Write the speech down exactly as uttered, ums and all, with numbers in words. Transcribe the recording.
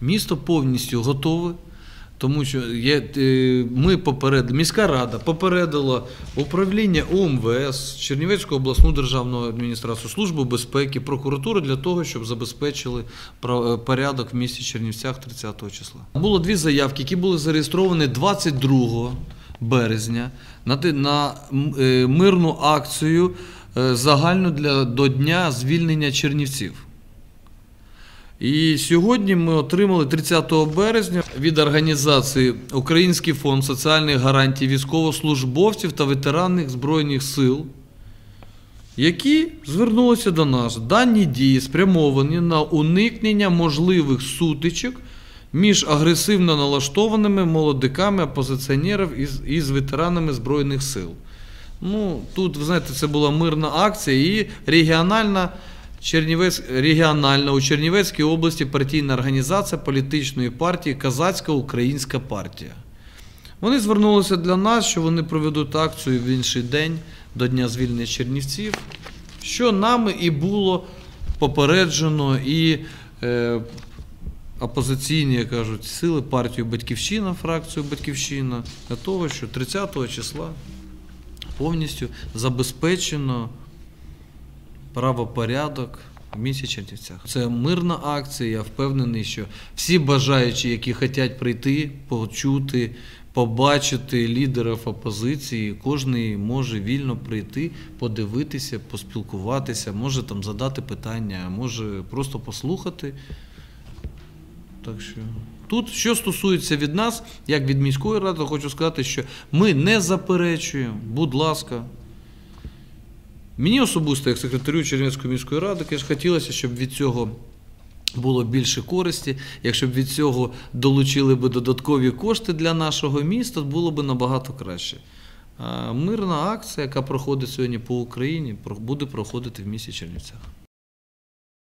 Місто повністю готове, тому що є, ми попередили, міська рада попередила управління О М В С, Чернівецьку обласну державну адміністрацію, Службу безпеки, прокуратуру для того, щоб забезпечили порядок в місті Чернівцях тридцятого числа. Було дві заявки, які були зареєстровані двадцять другого березня на, на е, мирну акцію е, загальну для, до Дня звільнення Чернівців. І сьогодні ми отримали тридцятого березня від організації Український фонд соціальних гарантій військовослужбовців та ветеранів Збройних сил, які звернулися до нас. Дані дії спрямовані на уникнення можливих сутичок між агресивно налаштованими молодиками опозиціонерів і з ветеранами Збройних сил. Ну, тут, ви знаєте, це була мирна акція і регіональна Чернівець, регіональна у Чернівецькій області партійна організація політичної партії «Казацька Українська партія». Вони звернулися до нас, що вони проведуть акцію в інший день до Дня звільнення Чернівців, що нами і було попереджено і е, опозиційні, як кажуть, сили, партію «Батьківщина», фракцію «Батьківщина», для того, що тридцятого числа повністю забезпечено правопорядок в місті Чернівцях. Це мирна акція, я впевнений, що всі бажаючі, які хочуть прийти, почути, побачити лідерів опозиції, кожен може вільно прийти, подивитися, поспілкуватися, може там задати питання, може просто послухати. Так що тут, що стосується від нас, як від міської ради, хочу сказати, що ми не заперечуємо, будь ласка. Мені особисто, як секретарю Чернівецької міської ради, звісно, хотілося, щоб від цього було більше користі, якщо б від цього долучили б додаткові кошти для нашого міста, було б набагато краще. А мирна акція, яка проходить сьогодні по Україні, буде проходити в місті Чернівцях.